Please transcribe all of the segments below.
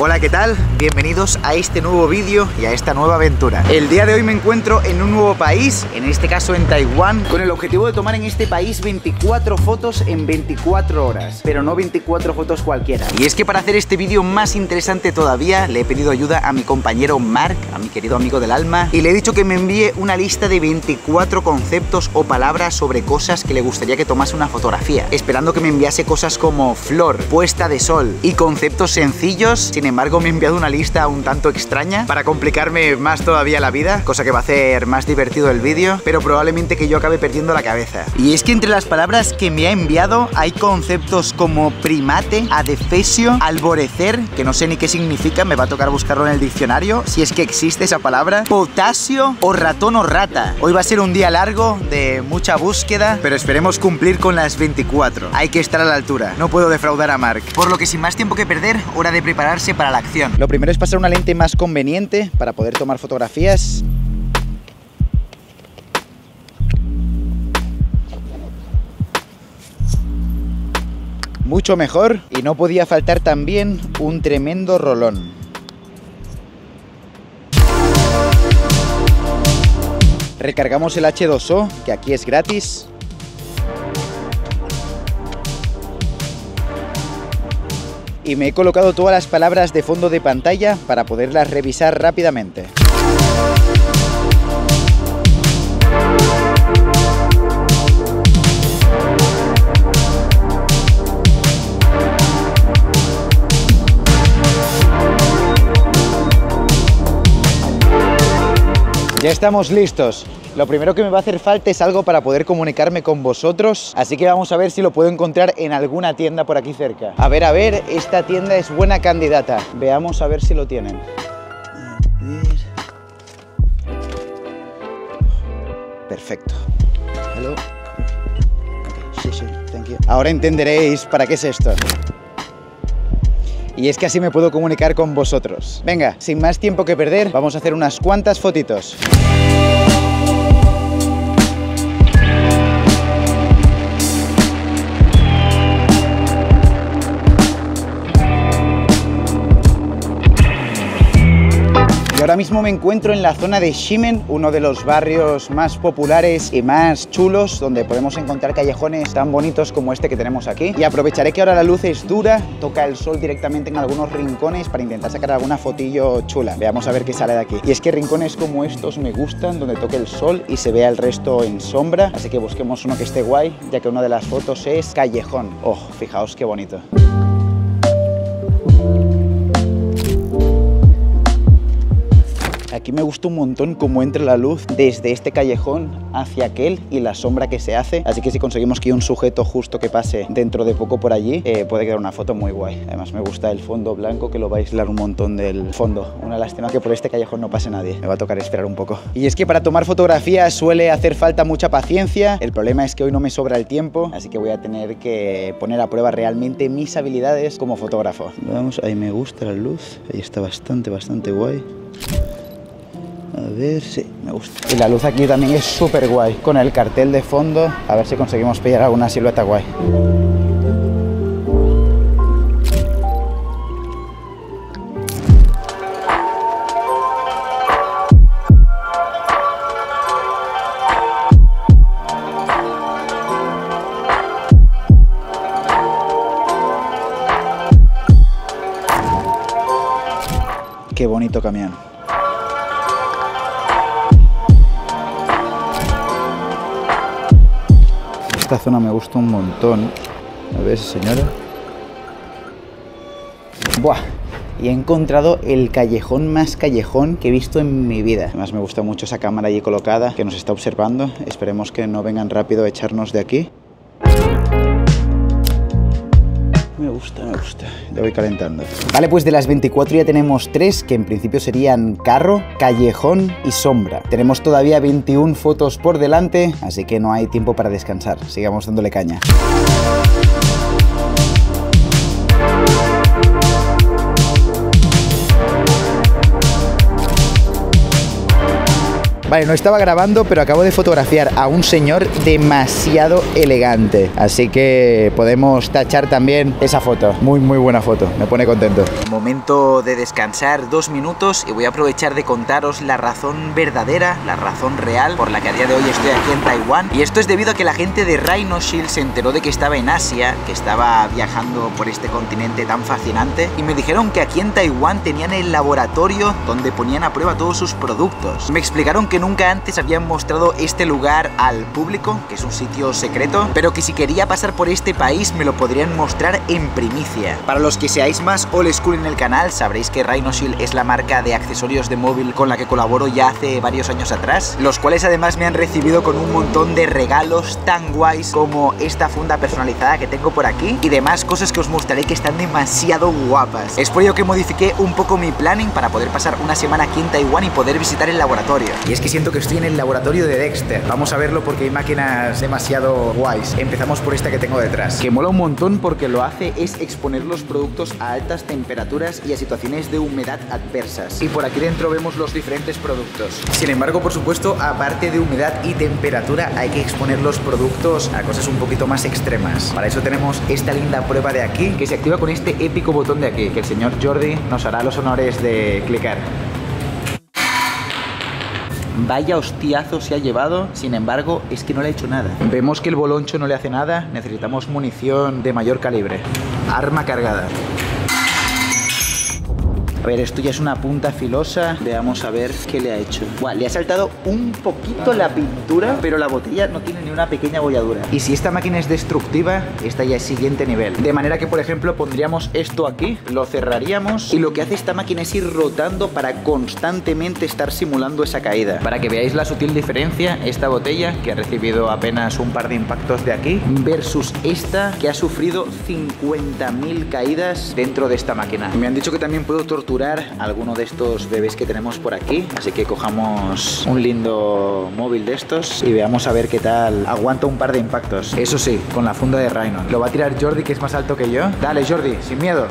Hola, ¿qué tal? Bienvenidos a este nuevo vídeo y a esta nueva aventura. El día de hoy me encuentro en un nuevo país, en este caso en Taiwán, con el objetivo de tomar en este país 24 fotos en 24 horas, pero no 24 fotos cualquiera. Y es que para hacer este vídeo más interesante todavía, le he pedido ayuda a mi compañero Mark, a mi querido amigo del alma, y le he dicho que me envíe una lista de 24 conceptos o palabras sobre cosas que le gustaría que tomase una fotografía, esperando que me enviase cosas como flor, puesta de sol y conceptos sencillos. Sin embargo, me he enviado una lista un tanto extraña para complicarme más todavía la vida, cosa que va a hacer más divertido el vídeo, pero probablemente que yo acabe perdiendo la cabeza. Y es que entre las palabras que me ha enviado hay conceptos como primate, adefesio, alborecer, que no sé ni qué significa, me va a tocar buscarlo en el diccionario, si es que existe esa palabra, potasio o ratón o rata. Hoy va a ser un día largo de mucha búsqueda, pero esperemos cumplir con las 24. Hay que estar a la altura, no puedo defraudar a Mark. Por lo que sin más tiempo que perder, hora de prepararse para la acción. Lo primero es pasar una lente más conveniente para poder tomar fotografías. Mucho mejor. Y no podía faltar también un tremendo rolón. Recargamos el H2O, que aquí es gratis. Y me he colocado todas las palabras de fondo de pantalla para poderlas revisar rápidamente. Ya estamos listos. Lo primero que me va a hacer falta es algo para poder comunicarme con vosotros, así que vamos a ver si lo puedo encontrar en alguna tienda por aquí cerca. A ver, esta tienda es buena candidata. Veamos a ver si lo tienen. Perfecto. Hello. Okay. Sí, thank you. Ahora entenderéis para qué es esto. Y es que así me puedo comunicar con vosotros. Venga, sin más tiempo que perder, vamos a hacer unas cuantas fotitos. Ahora mismo me encuentro en la zona de Ximen, uno de los barrios más populares y más chulos, donde podemos encontrar callejones tan bonitos como este que tenemos aquí. Y aprovecharé que ahora la luz es dura, toca el sol directamente en algunos rincones para intentar sacar alguna fotillo chula. Veamos a ver qué sale de aquí. Y es que rincones como estos me gustan, donde toque el sol y se vea el resto en sombra. Así que busquemos uno que esté guay, ya que una de las fotos es callejón. Oh, fijaos qué bonito. Aquí me gusta un montón cómo entra la luz desde este callejón hacia aquel y la sombra que se hace, así que si conseguimos que un sujeto justo que pase dentro de poco por allí, puede quedar una foto muy guay. Además me gusta el fondo blanco que lo va a aislar un montón del fondo. Una lástima que por este callejón no pase nadie, me va a tocar esperar un poco. Y es que para tomar fotografías suele hacer falta mucha paciencia, el problema es que hoy no me sobra el tiempo, así que voy a tener que poner a prueba realmente mis habilidades como fotógrafo. Vamos, ahí me gusta la luz, ahí está bastante guay. A ver, sí, me gusta. Y la luz aquí también es súper guay, con el cartel de fondo, a ver si conseguimos pillar alguna silueta guay. Qué bonito camión. Esta zona me gusta un montón. A ver, señora. Buah, y he encontrado el callejón más callejón que he visto en mi vida. Además me gusta mucho esa cámara allí colocada que nos está observando. Esperemos que no vengan rápido a echarnos de aquí. Me gusta, ya voy calentando. Vale, pues de las 24 ya tenemos 3, que en principio serían carro, callejón y sombra. Tenemos todavía 21 fotos por delante, así que no hay tiempo para descansar. Sigamos dándole caña. Vale, no estaba grabando, pero acabo de fotografiar a un señor demasiado elegante. Así que podemos tachar también esa foto. Muy, muy buena foto. Me pone contento. Momento de descansar 2 minutos y voy a aprovechar de contaros la razón verdadera, la razón real por la que a día de hoy estoy aquí en Taiwán. Y esto es debido a que la gente de Rhinoshield se enteró de que estaba en Asia, que estaba viajando por este continente tan fascinante. Y me dijeron que aquí en Taiwán tenían el laboratorio donde ponían a prueba todos sus productos. Me explicaron que nunca antes habían mostrado este lugar al público, que es un sitio secreto, pero que si quería pasar por este país me lo podrían mostrar en primicia. Para los que seáis más old school en el canal, sabréis que Rhinoshield es la marca de accesorios de móvil con la que colaboro ya hace varios años atrás, los cuales además me han recibido con un montón de regalos tan guays como esta funda personalizada que tengo por aquí y demás cosas que os mostraré que están demasiado guapas. Es por ello que modifiqué un poco mi planning para poder pasar una semana aquí en Taiwán y poder visitar el laboratorio. Y es que siento que estoy en el laboratorio de Dexter. Vamos a verlo porque hay máquinas demasiado guays. Empezamos por esta que tengo detrás, que mola un montón porque lo hace es exponer los productos a altas temperaturas y a situaciones de humedad adversas. Y por aquí dentro vemos los diferentes productos. Sin embargo, por supuesto, aparte de humedad y temperatura, hay que exponer los productos a cosas un poquito más extremas. Para eso tenemos esta linda prueba de aquí, que se activa con este épico botón de aquí, que el señor Jordi nos hará los honores de clicar. Vaya hostiazo se ha llevado, sin embargo, es que no le ha hecho nada. Vemos que el boloncho no le hace nada, necesitamos munición de mayor calibre. Arma cargada. A ver, esto ya es una punta filosa. Veamos a ver qué le ha hecho. Buah, le ha saltado un poquito la pintura, pero la botella no tiene ni una pequeña bolladura. Y si esta máquina es destructiva, esta ya es siguiente nivel. De manera que, por ejemplo, pondríamos esto aquí, lo cerraríamos y lo que hace esta máquina es ir rotando para constantemente estar simulando esa caída. Para que veáis la sutil diferencia, esta botella, que ha recibido apenas un par de impactos de aquí, versus esta, que ha sufrido 50.000 caídas dentro de esta máquina. Me han dicho que también puedo torturar alguno de estos bebés que tenemos por aquí, así que cojamos un lindo móvil de estos y veamos a ver qué tal aguanta un par de impactos. Eso sí, con la funda de Rhino. Lo va a tirar Jordi, que es más alto que yo. Dale, Jordi, sin miedo.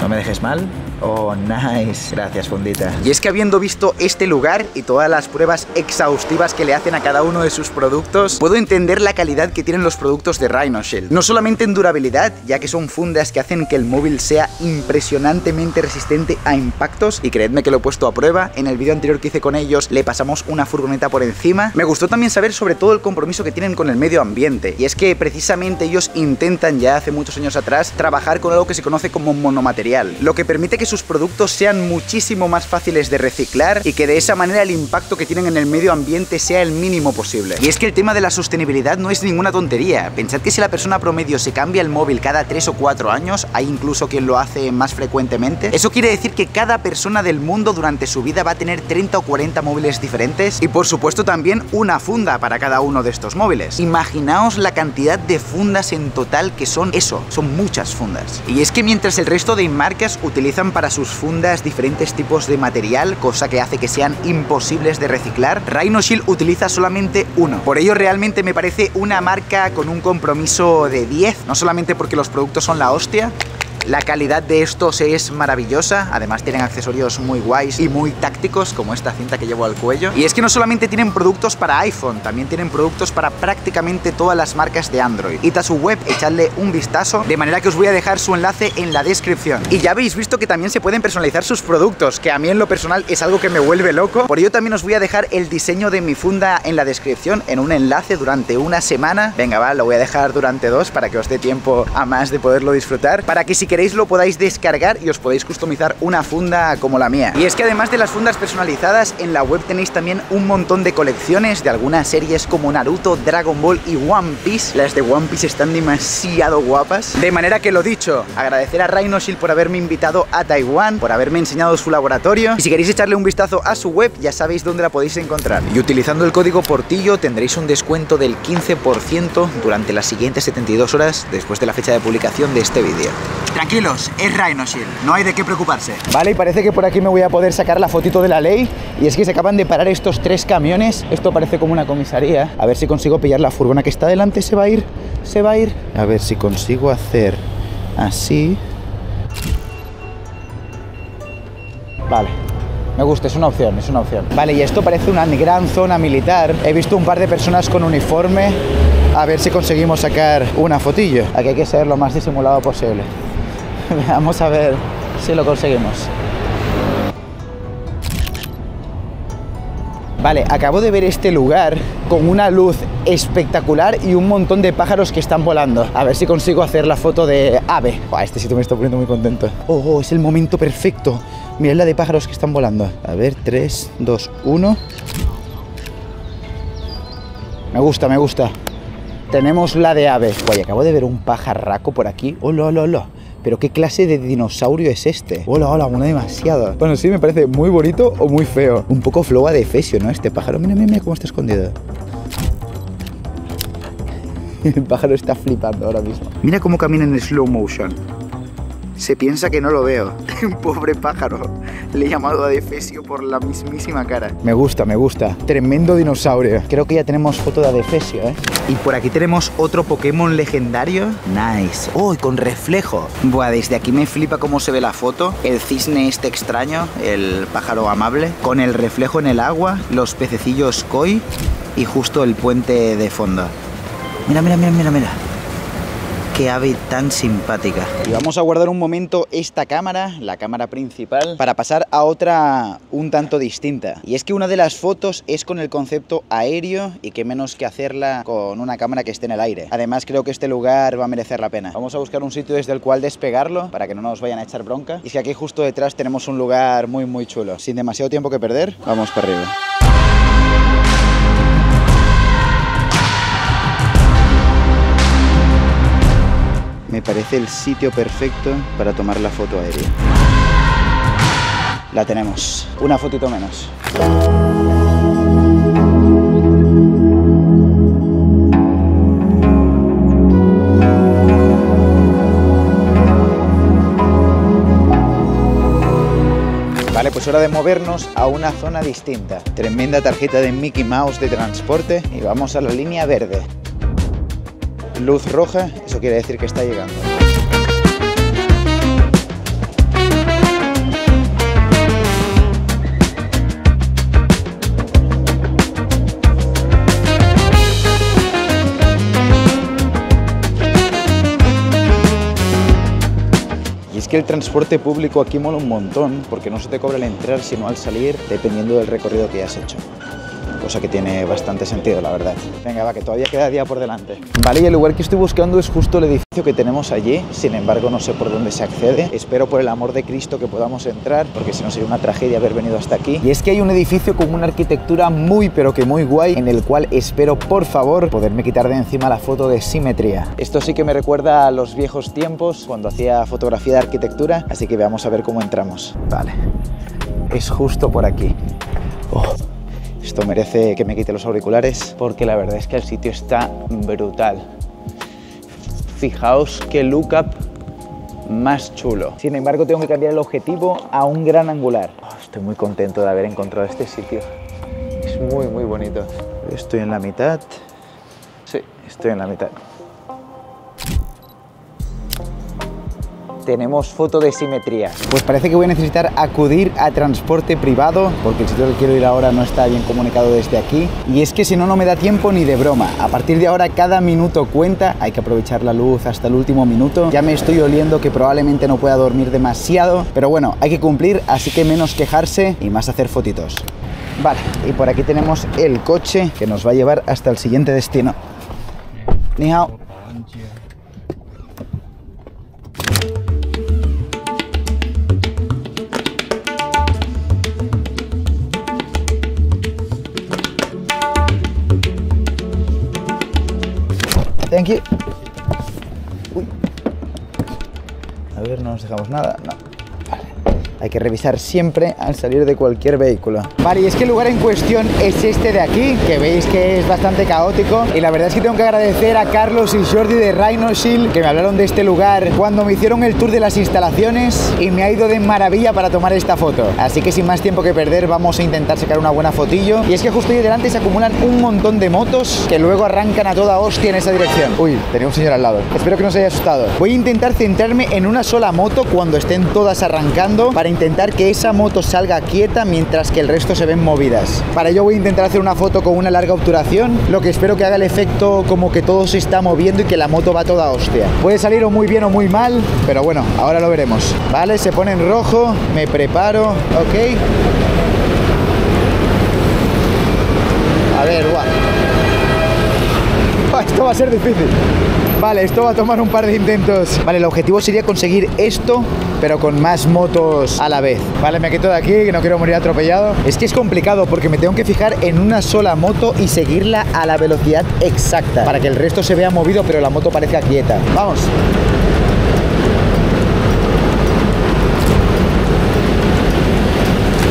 No me dejes mal. Oh, nice. Gracias, fundita. Y es que habiendo visto este lugar y todas las pruebas exhaustivas que le hacen a cada uno de sus productos, puedo entender la calidad que tienen los productos de Rhinoshield. No solamente en durabilidad, ya que son fundas que hacen que el móvil sea impresionantemente resistente a impactos, y creedme que lo he puesto a prueba. En el vídeo anterior que hice con ellos, le pasamos una furgoneta por encima. Me gustó también saber sobre todo el compromiso que tienen con el medio ambiente. Y es que precisamente ellos intentan ya hace muchos años atrás trabajar con algo que se conoce como monomaterial, lo que permite que sus productos sean muchísimo más fáciles de reciclar y que de esa manera el impacto que tienen en el medio ambiente sea el mínimo posible. Y es que el tema de la sostenibilidad no es ninguna tontería. Pensad que si la persona promedio se cambia el móvil cada 3 o 4 años, hay incluso quien lo hace más frecuentemente, eso quiere decir que cada persona del mundo durante su vida va a tener 30 o 40 móviles diferentes y por supuesto también una funda para cada uno de estos móviles. Imaginaos la cantidad de fundas en total que son eso, son muchas fundas. Y es que mientras el resto de marcas utilizan para sus fundas diferentes tipos de material, cosa que hace que sean imposibles de reciclar, Rhinoshield utiliza solamente uno. Por ello realmente me parece una marca con un compromiso de 10, no solamente porque los productos son la hostia. La calidad de estos es maravillosa, además tienen accesorios muy guays y muy tácticos, como esta cinta que llevo al cuello. Y es que no solamente tienen productos para iPhone, también tienen productos para prácticamente todas las marcas de Android. Id a su web, echadle un vistazo, de manera que os voy a dejar su enlace en la descripción. Y ya habéis visto que también se pueden personalizar sus productos, que a mí en lo personal es algo que me vuelve loco. Por ello también os voy a dejar el diseño de mi funda en la descripción, en un enlace durante una semana. Venga, va, lo voy a dejar durante 2 para que os dé tiempo a más de poderlo disfrutar, para que si queréis lo podáis descargar y os podéis customizar una funda como la mía. Y es que además de las fundas personalizadas, en la web tenéis también un montón de colecciones de algunas series como Naruto, Dragon Ball y One Piece. Las de One Piece están demasiado guapas. De manera que, lo dicho, agradecer a Rhinoshield por haberme invitado a Taiwán, por haberme enseñado su laboratorio. Y si queréis echarle un vistazo a su web, ya sabéis dónde la podéis encontrar. Y utilizando el código PORTILLO tendréis un descuento del 15% durante las siguientes 72 horas después de la fecha de publicación de este vídeo. Tranquilos, es Rhinoshield, no hay de qué preocuparse. Vale, y parece que por aquí me voy a poder sacar la fotito de la ley. Y es que se acaban de parar estos 3 camiones. Esto parece como una comisaría. A ver si consigo pillar la furgona que está delante. Se va a ir, se va a ir. A ver si consigo hacer así. Vale. Me gusta, es una opción, es una opción. Vale, y esto parece una gran zona militar. He visto un par de personas con uniforme. A ver si conseguimos sacar una fotillo. Aquí hay que ser lo más disimulado posible. Vamos a ver si lo conseguimos. Vale, acabo de ver este lugar con una luz espectacular y un montón de pájaros que están volando. A ver si consigo hacer la foto de ave. Buah, este sitio me está poniendo muy contento. Oh, es el momento perfecto. Mirad la de pájaros que están volando. A ver, 3, 2, 1. Me gusta, me gusta. Tenemos la de ave. Guay, acabo de ver un pajarraco por aquí. Hola, hola, hola. ¿Pero qué clase de dinosaurio es este? Hola, hola, mola demasiado. Bueno, sí, me parece muy bonito o muy feo. Un poco floa de fesio, ¿no? Este pájaro. Mira, mira, mira cómo está escondido. El pájaro está flipando ahora mismo. Mira cómo camina en slow motion. Se piensa que no lo veo. Pobre pájaro. Le he llamado a Adefesio por la mismísima cara. Me gusta, me gusta. Tremendo dinosaurio. Creo que ya tenemos foto de Adefesio, ¿eh? Y por aquí tenemos otro Pokémon legendario. Nice. ¡Oh, y con reflejo! Buah, desde aquí me flipa cómo se ve la foto. El cisne este extraño, el pájaro amable, con el reflejo en el agua, los pececillos koi y justo el puente de fondo. Mira, mira, mira, mira, mira. Qué ave tan simpática. Y vamos a guardar un momento esta cámara, la cámara principal, para pasar a otra un tanto distinta. Y es que una de las fotos es con el concepto aéreo y qué menos que hacerla con una cámara que esté en el aire. Además, creo que este lugar va a merecer la pena. Vamos a buscar un sitio desde el cual despegarlo para que no nos vayan a echar bronca. Y es que aquí justo detrás tenemos un lugar muy, muy chulo. Sin demasiado tiempo que perder, vamos para arriba. Me parece el sitio perfecto para tomar la foto aérea. La tenemos. Una fotito menos. Vale, pues hora de movernos a una zona distinta. Tremenda tarjeta de Mickey Mouse de transporte y vamos a la línea verde. Luz roja, eso quiere decir que está llegando. Y es que el transporte público aquí mola un montón, porque no se te cobra al entrar sino al salir, dependiendo del recorrido que hayas hecho. Cosa que tiene bastante sentido, la verdad. Venga, va, que todavía queda día por delante. Vale, y el lugar que estoy buscando es justo el edificio que tenemos allí. Sin embargo, no sé por dónde se accede. Espero por el amor de Cristo que podamos entrar, porque si no sería una tragedia haber venido hasta aquí. Y es que hay un edificio con una arquitectura muy, pero que muy guay, en el cual espero, por favor, poderme quitar de encima la foto de simetría. Esto sí que me recuerda a los viejos tiempos, cuando hacía fotografía de arquitectura, así que veamos a ver cómo entramos. Vale, es justo por aquí. Oh. Esto merece que me quite los auriculares porque la verdad es que el sitio está brutal. Fijaos qué lookup más chulo. Sin embargo, tengo que cambiar el objetivo a un gran angular. Oh, estoy muy contento de haber encontrado este sitio. Es muy, muy bonito. Estoy en la mitad. Sí, estoy en la mitad. Tenemos foto de simetría. Pues parece que voy a necesitar acudir a transporte privado porque el sitio al que quiero ir ahora no está bien comunicado desde aquí. Y es que si no, no me da tiempo ni de broma. A partir de ahora cada minuto cuenta. Hay que aprovechar la luz hasta el último minuto. Ya me estoy oliendo que probablemente no pueda dormir demasiado. Pero bueno, hay que cumplir, así que menos quejarse y más hacer fotitos. Vale, y por aquí tenemos el coche que nos va a llevar hasta el siguiente destino. Ni hao. Thank you. Uy. A ver, no nos dejamos nada. No. Vale. Hay que revisar siempre al salir de cualquier vehículo. Vale, y es que el lugar en cuestión es este de aquí, que veis que es bastante caótico. Y la verdad es que tengo que agradecer a Carlos y Jordi de Rhinoshield, que me hablaron de este lugar cuando me hicieron el tour de las instalaciones y me ha ido de maravilla para tomar esta foto. Así que sin más tiempo que perder, vamos a intentar sacar una buena fotillo. Y es que justo ahí delante se acumulan un montón de motos que luego arrancan a toda hostia en esa dirección. Uy, tenía un señor al lado. Espero que no se haya asustado. Voy a intentar centrarme en una sola moto cuando estén todas arrancando para para intentar que esa moto salga quieta mientras que el resto se ven movidas. Para ello voy a intentar hacer una foto con una larga obturación, lo que espero que haga el efecto como que todo se está moviendo y que la moto va toda hostia. Puede salir o muy bien o muy mal, pero bueno, ahora lo veremos. Vale, se pone en rojo, me preparo, ok. A ver, guau. Esto va a ser difícil. Vale, esto va a tomar un par de intentos. Vale, el objetivo sería conseguir esto, pero con más motos a la vez. Vale, me quedo de aquí, que no quiero morir atropellado. Es que es complicado porque me tengo que fijar en una sola moto y seguirla a la velocidad exacta, para que el resto se vea movido, pero la moto parezca quieta. ¡Vamos!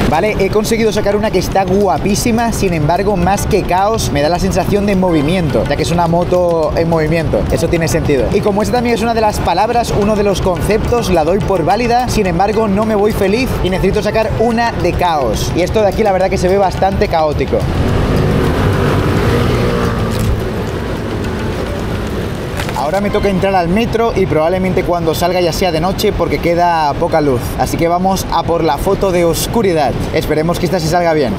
Vale, he conseguido sacar una que está guapísima, sin embargo, más que caos, me da la sensación de movimiento, ya que es una moto en movimiento, eso tiene sentido. Y como esta también es una de las palabras, uno de los conceptos, la doy por válida, sin embargo, no me voy feliz y necesito sacar una de caos. Y esto de aquí la verdad que se ve bastante caótico. Ahora me toca entrar al metro y probablemente cuando salga ya sea de noche porque queda poca luz. Así que vamos a por la foto de oscuridad. Esperemos que esta sí salga bien.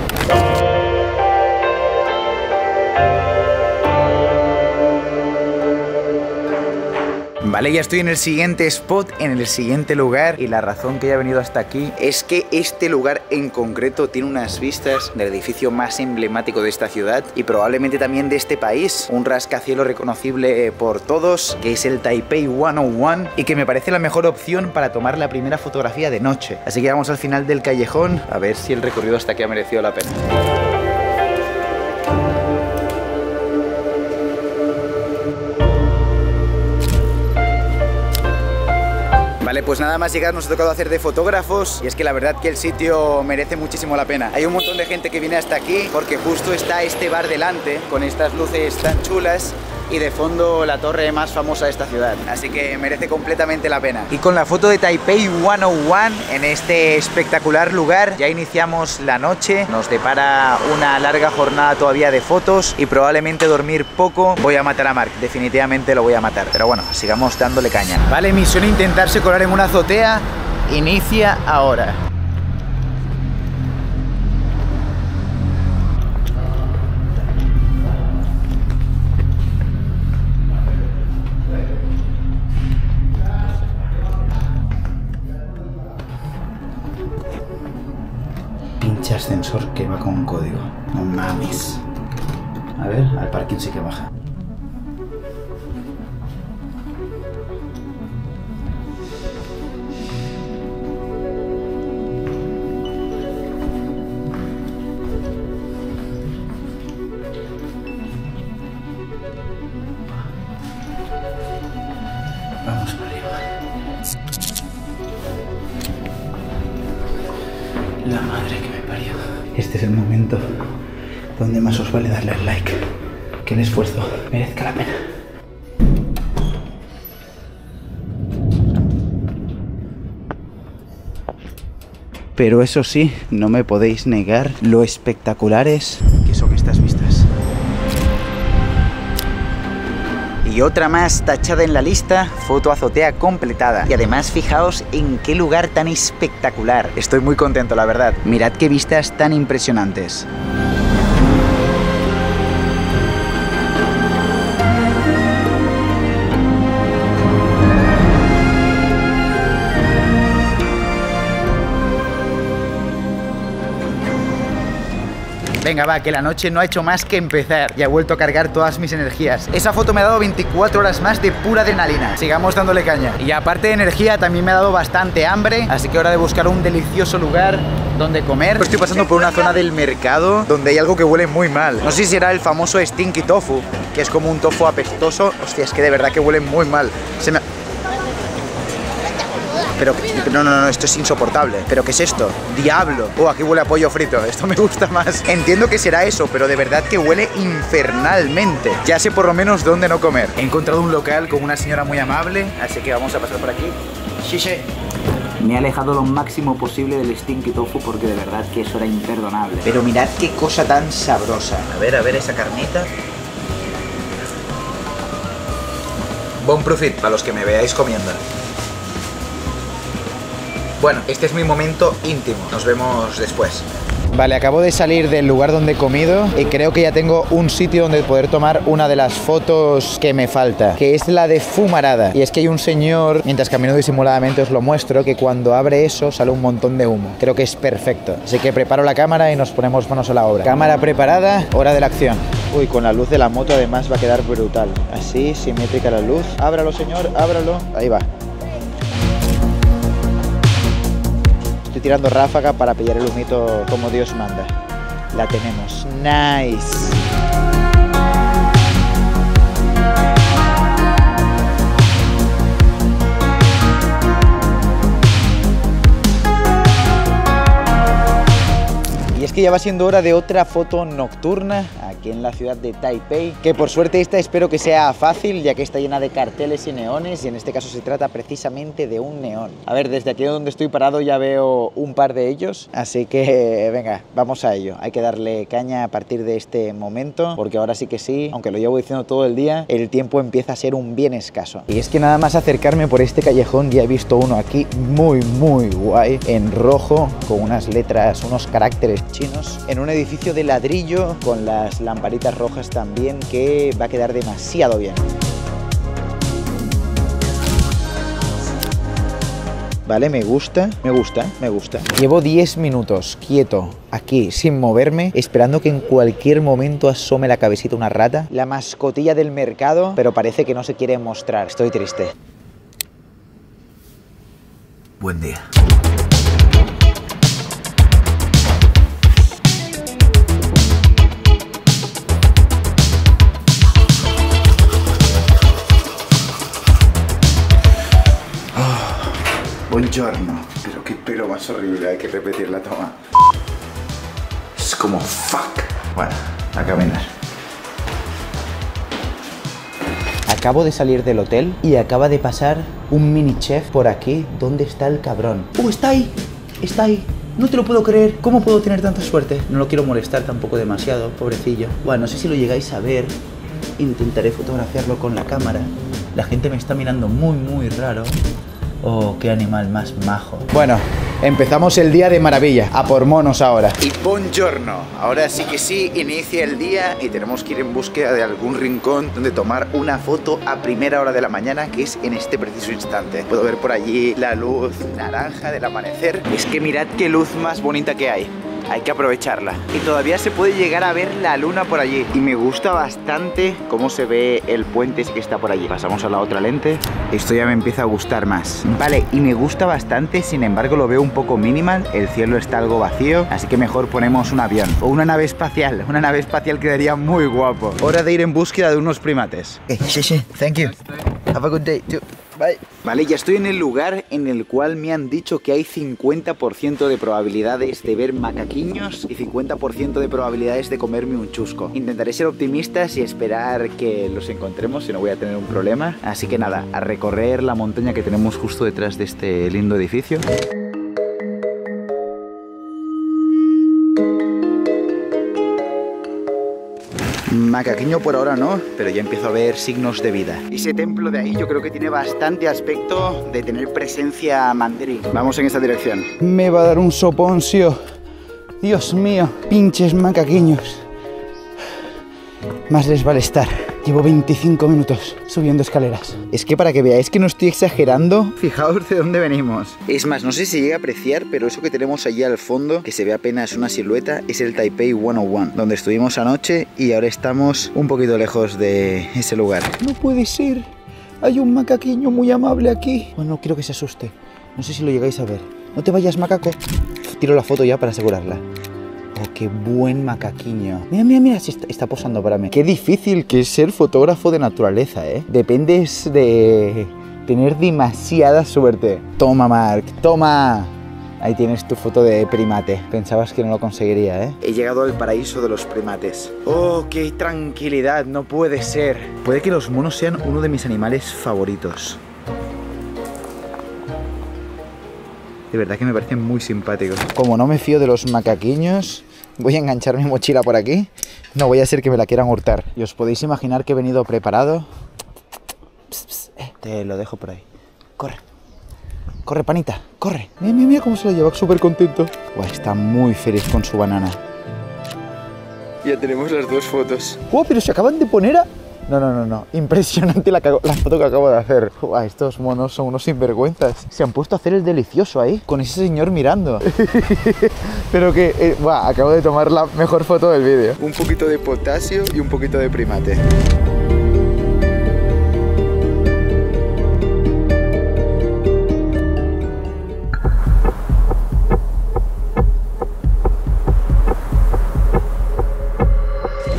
Vale, ya estoy en el siguiente spot, en el siguiente lugar, y la razón que haya venido hasta aquí es que este lugar en concreto tiene unas vistas del edificio más emblemático de esta ciudad y probablemente también de este país, un rascacielos reconocible por todos, que es el Taipei 101, y que me parece la mejor opción para tomar la primera fotografía de noche. Así que vamos al final del callejón a ver si el recorrido hasta aquí ha merecido la pena. Vale, pues nada más llegar nos ha tocado hacer de fotógrafos y es que la verdad que el sitio merece muchísimo la pena. Hay un montón de gente que viene hasta aquí porque justo está este bar delante con estas luces tan chulas y de fondo la torre más famosa de esta ciudad, así que merece completamente la pena. Y con la foto de Taipei 101 en este espectacular lugar ya iniciamos la noche. Nos depara una larga jornada todavía de fotos y probablemente dormir poco. Voy a matar a Mark, definitivamente lo voy a matar, pero bueno, sigamos dándole caña. Vale, misión intentarse colar en una azotea inicia ahora. Ascensor que va con un código. No mames. A ver, al parking sí que baja. Vamos para arriba. La madre que... Este es el momento donde más os vale darle al like, que el esfuerzo merezca la pena. Pero eso sí, no me podéis negar lo espectaculares que son estas vistas. Y otra más tachada en la lista, foto azotea completada. Y además fijaos en qué lugar tan espectacular. Estoy muy contento, la verdad. Mirad qué vistas tan impresionantes. Venga va, que la noche no ha hecho más que empezar y ha vuelto a cargar todas mis energías. Esa foto me ha dado 24 horas más de pura adrenalina. Sigamos dándole caña. Y aparte de energía también me ha dado bastante hambre, así que hora de buscar un delicioso lugar donde comer. Estoy pasando por una zona del mercado donde hay algo que huele muy mal. No sé si será el famoso Stinky Tofu, que es como un tofu apestoso. Hostia, es que de verdad que huele muy mal. Se me... Pero no, esto es insoportable. ¿Pero qué es esto? ¡Diablo! Aquí huele a pollo frito, esto me gusta más. Entiendo que será eso, pero de verdad que huele infernalmente. Ya sé por lo menos dónde no comer. He encontrado un local con una señora muy amable, así que vamos a pasar por aquí. ¡Shishi! Me he alejado lo máximo posible del Stinky Tofu porque de verdad que eso era imperdonable. Pero mirad qué cosa tan sabrosa. A ver esa carnita. Bon profit para los que me veáis comiendo. Bueno, este es mi momento íntimo. Nos vemos después. Vale, acabo de salir del lugar donde he comido y creo que ya tengo un sitio donde poder tomar una de las fotos que me falta, que es la de fumarada. Y es que hay un señor, mientras camino disimuladamente os lo muestro, que cuando abre eso sale un montón de humo. Creo que es perfecto. Así que preparo la cámara y nos ponemos manos a la obra. Cámara preparada, hora de la acción. Uy, con la luz de la moto además va a quedar brutal. Así, simétrica la luz. Ábralo, señor, ábralo. Ahí va. Estoy tirando ráfaga para pillar el humito como Dios manda. La tenemos. Nice. Y es que ya va siendo hora de otra foto nocturna aquí en la ciudad de Taipei, que por suerte esta espero que sea fácil, ya que está llena de carteles y neones, y en este caso se trata precisamente de un neón. A ver, desde aquí donde estoy parado ya veo un par de ellos, así que venga, vamos a ello. Hay que darle caña a partir de este momento, porque ahora sí que sí, aunque lo llevo diciendo todo el día, el tiempo empieza a ser un bien escaso. Y es que nada más acercarme por este callejón ya he visto uno aquí muy guay, en rojo, con unas letras, unos caracteres chinos, en un edificio de ladrillo con las lamparitas rojas también, que va a quedar demasiado bien. Vale, me gusta. Llevo 10 minutos quieto aquí, sin moverme, esperando que en cualquier momento asome la cabecita una rata, la mascotilla del mercado, pero parece que no se quiere mostrar. Estoy triste. Buen día. Buongiorno, pero qué pelo más horrible, hay que repetir la toma. Es como fuck. Bueno, a caminar. Acabo de salir del hotel y acaba de pasar un mini chef por aquí. ¿Dónde está el cabrón? ¡Oh, está ahí! ¡Está ahí! No te lo puedo creer. ¿Cómo puedo tener tanta suerte? No lo quiero molestar tampoco demasiado, pobrecillo. Bueno, no sé si lo llegáis a ver. Intentaré fotografiarlo con la cámara. La gente me está mirando muy raro. Oh, qué animal más majo. Bueno, empezamos el día de maravilla. A por monos ahora. Y buongiorno. Ahora sí que sí, inicia el día y tenemos que ir en búsqueda de algún rincón donde tomar una foto a primera hora de la mañana, que es en este preciso instante. Puedo ver por allí la luz naranja del amanecer. Es que mirad qué luz más bonita que hay. Hay que aprovecharla. Y todavía se puede llegar a ver la luna por allí. Y me gusta bastante cómo se ve el puente que está por allí. Pasamos a la otra lente. Esto ya me empieza a gustar más. Vale, y me gusta bastante, sin embargo lo veo un poco minimal. El cielo está algo vacío, así que mejor ponemos un avión. O una nave espacial. Una nave espacial quedaría muy guapo. Hora de ir en búsqueda de unos primates. Sí. Thank you. Have a good day too. Bye. Vale, ya estoy en el lugar en el cual me han dicho que hay 50% de probabilidades de ver macaquiños y 50% de probabilidades de comerme un chusco. Intentaré ser optimistas y esperar que los encontremos, si no voy a tener un problema. Así que nada, a recorrer la montaña que tenemos justo detrás de este lindo edificio. Macaquiño por ahora no, pero ya empiezo a ver signos de vida. Ese templo de ahí yo creo que tiene bastante aspecto de tener presencia mandarín. Vamos en esta dirección. Me va a dar un soponcio. Dios mío, pinches macaquiños. Más les vale estar. Llevo 25 minutos subiendo escaleras. Es que para que veáis que no estoy exagerando, fijaos de dónde venimos. Es más, no sé si llega a apreciar, pero eso que tenemos allí al fondo, que se ve apenas una silueta, es el Taipei 101, donde estuvimos anoche y ahora estamos un poquito lejos de ese lugar. No puede ser. Hay un macaquiño muy amable aquí. Bueno, no quiero que se asuste. No sé si lo llegáis a ver. No te vayas, macaco. Tiro la foto ya para asegurarla. Oh, qué buen macaquiño. Mira, se está posando para mí. Qué difícil que es ser fotógrafo de naturaleza, ¿eh? Dependes de tener demasiada suerte. Toma, Mark, toma. Ahí tienes tu foto de primate. Pensabas que no lo conseguiría, ¿eh? He llegado al paraíso de los primates. ¡Oh, qué tranquilidad! No puede ser. Puede que los monos sean uno de mis animales favoritos. De verdad que me parecen muy simpáticos. Como no me fío de los macaquiños, voy a enganchar mi mochila por aquí. No voy a hacer que me la quieran hurtar. Y os podéis imaginar que he venido preparado. Te lo dejo por ahí. Corre. Corre, panita, corre. Mira, mira, mira cómo se la lleva, súper contento. Uah, está muy feliz con su banana. Ya tenemos las dos fotos. Uah, pero se acaban de poner a... No, no, no, no. Impresionante la foto que acabo de hacer. Uah, estos monos son unos sinvergüenzas. Se han puesto a hacer el delicioso ahí, con ese señor mirando. Pero que... Uah, acabo de tomar la mejor foto del vídeo. Un poquito de potasio y un poquito de primate.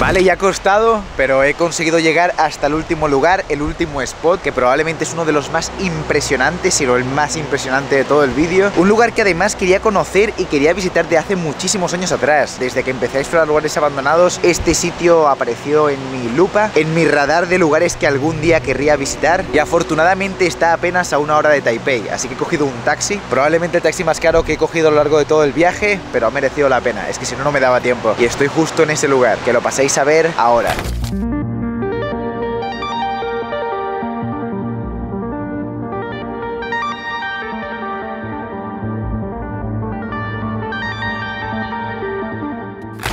Vale, ya ha costado, pero he conseguido llegar hasta el último lugar, el último spot, que probablemente es uno de los más impresionantes, sino el más impresionante de todo el vídeo. Un lugar que además quería conocer y quería visitar de hace muchísimos años atrás. Desde que empecé a explorar lugares abandonados, este sitio apareció en mi lupa, en mi radar de lugares que algún día querría visitar, y afortunadamente está apenas a 1 hora de Taipei, así que he cogido un taxi, probablemente el taxi más caro que he cogido a lo largo de todo el viaje, pero ha merecido la pena, es que si no, no me daba tiempo. Y estoy justo en ese lugar, que lo paséis a ver ahora.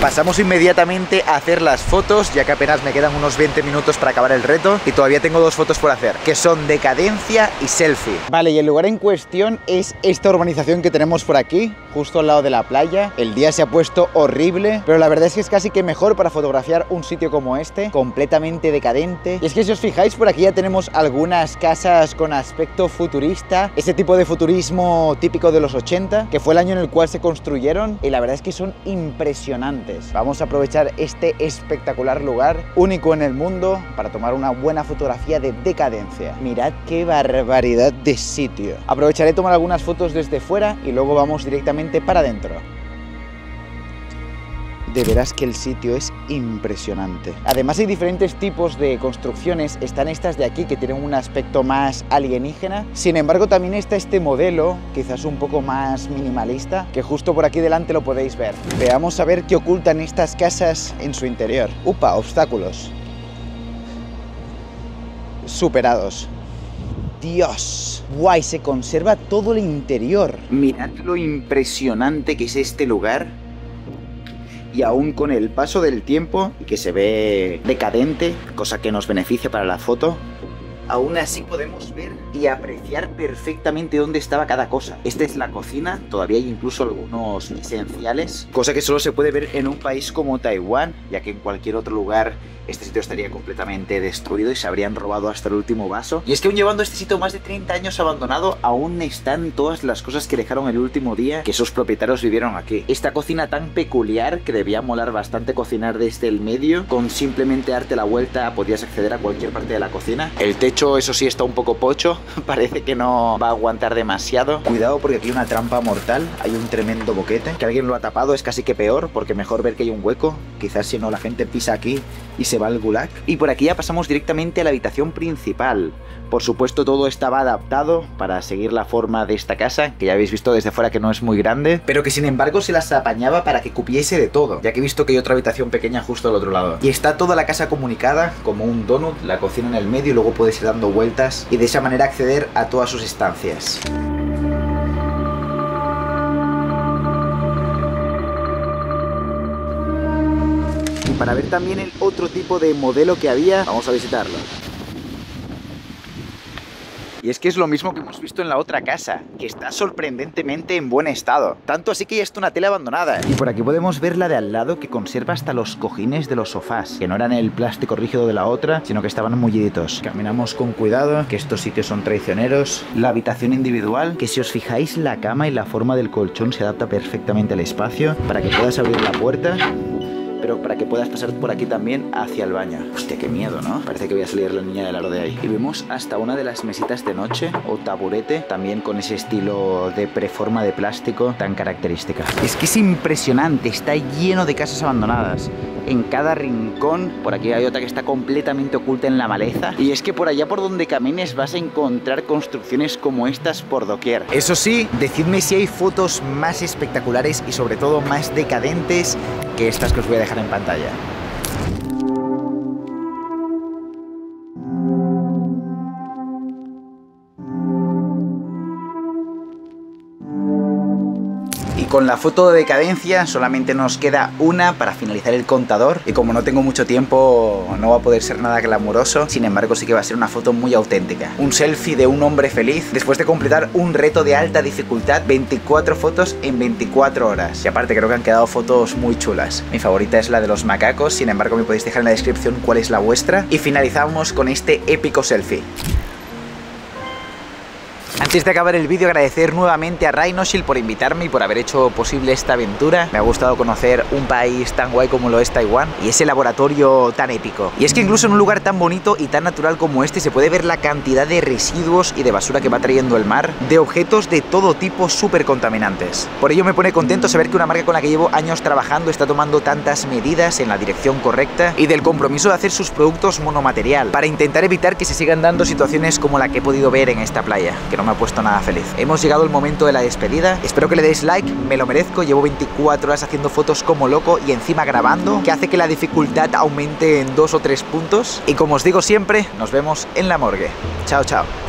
Pasamos inmediatamente a hacer las fotos, ya que apenas me quedan unos 20 minutos para acabar el reto y todavía tengo dos fotos por hacer, que son decadencia y selfie. Vale, y el lugar en cuestión es esta urbanización que tenemos por aquí, justo al lado de la playa. El día se ha puesto horrible, pero la verdad es que es casi que mejor para fotografiar un sitio como este, completamente decadente. Y es que si os fijáis, por aquí ya tenemos algunas casas con aspecto futurista, ese tipo de futurismo típico de los 80, que fue el año en el cual se construyeron, y la verdad es que son impresionantes. Vamos a aprovechar este espectacular lugar, único en el mundo, para tomar una buena fotografía de decadencia. Mirad qué barbaridad de sitio. Aprovecharé tomar algunas fotos desde fuera y luego vamos directamente para adentro. De veras que el sitio es impresionante. Además hay diferentes tipos de construcciones. Están estas de aquí que tienen un aspecto más alienígena. Sin embargo, también está este modelo, quizás un poco más minimalista, que justo por aquí delante lo podéis ver. Veamos a ver qué ocultan estas casas en su interior. ¡Upa! Obstáculos. Superados. Dios, guay, se conserva todo el interior. Mirad lo impresionante que es este lugar. Y aún con el paso del tiempo, y que se ve decadente, cosa que nos beneficia para la foto, aún así podemos ver y apreciar perfectamente dónde estaba cada cosa. Esta es la cocina, todavía hay incluso algunos esenciales, cosa que solo se puede ver en un país como Taiwán, ya que en cualquier otro lugar este sitio estaría completamente destruido y se habrían robado hasta el último vaso. Y es que aún llevando este sitio más de 30 años abandonado, aún están todas las cosas que dejaron el último día que sus propietarios vivieron aquí. Esta cocina tan peculiar, que debía molar bastante cocinar desde el medio, con simplemente darte la vuelta podías acceder a cualquier parte de la cocina. El techo, eso sí, está un poco pocho, parece que no va a aguantar demasiado. Cuidado porque aquí hay una trampa mortal, hay un tremendo boquete, que alguien lo ha tapado es casi que peor, porque mejor ver que hay un hueco, quizás si no la gente pisa aquí y se va al gulag. Y por aquí ya pasamos directamente a la habitación principal. Por supuesto todo estaba adaptado para seguir la forma de esta casa, que ya habéis visto desde fuera que no es muy grande, pero que sin embargo se las apañaba para que cupiese de todo, ya que he visto que hay otra habitación pequeña justo al otro lado. Y está toda la casa comunicada como un donut, la cocina en el medio y luego puedes ir dando vueltas y de esa manera acceder a todas sus estancias. Para ver también el otro tipo de modelo que había, vamos a visitarlo. Y es que es lo mismo que hemos visto en la otra casa, que está sorprendentemente en buen estado. Tanto así que ya está una tela abandonada. Y por aquí podemos ver la de al lado, que conserva hasta los cojines de los sofás, que no eran el plástico rígido de la otra, sino que estaban mulliditos. Caminamos con cuidado, que estos sitios son traicioneros. La habitación individual, que si os fijáis la cama y la forma del colchón se adapta perfectamente al espacio, para que puedas abrir la puerta, pero para que puedas pasar por aquí también hacia el baño. Hostia, qué miedo, ¿no? Parece que voy a salir la niña del aro de ahí. Y vemos hasta una de las mesitas de noche o taburete, también con ese estilo de preforma de plástico tan característica. Es que es impresionante, está lleno de casas abandonadas. En cada rincón, por aquí hay otra que está completamente oculta en la maleza. Y es que por allá por donde camines vas a encontrar construcciones como estas por doquier. Eso sí, decidme si hay fotos más espectaculares y sobre todo más decadentes que estas que os voy a dejar en pantalla. Y con la foto de decadencia solamente nos queda una para finalizar el contador. Y como no tengo mucho tiempo, no va a poder ser nada glamoroso. Sin embargo, sí que va a ser una foto muy auténtica. Un selfie de un hombre feliz después de completar un reto de alta dificultad. 24 fotos en 24 horas. Y aparte creo que han quedado fotos muy chulas. Mi favorita es la de los macacos. Sin embargo, me podéis dejar en la descripción cuál es la vuestra. Y finalizamos con este épico selfie. Antes de acabar el vídeo, agradecer nuevamente a Rhinoshield por invitarme y por haber hecho posible esta aventura. Me ha gustado conocer un país tan guay como lo es Taiwán y ese laboratorio tan épico. Y es que incluso en un lugar tan bonito y tan natural como este se puede ver la cantidad de residuos y de basura que va trayendo el mar, de objetos de todo tipo súper contaminantes. Por ello me pone contento saber que una marca con la que llevo años trabajando está tomando tantas medidas en la dirección correcta y del compromiso de hacer sus productos monomaterial para intentar evitar que se sigan dando situaciones como la que he podido ver en esta playa, que no me ha puesto nada feliz. Hemos llegado al momento de la despedida. Espero que le deis like, me lo merezco. Llevo 24 horas haciendo fotos como loco y encima grabando, que hace que la dificultad aumente en 2 o 3 puntos. Y como os digo siempre, nos vemos en la morgue. Chao, chao.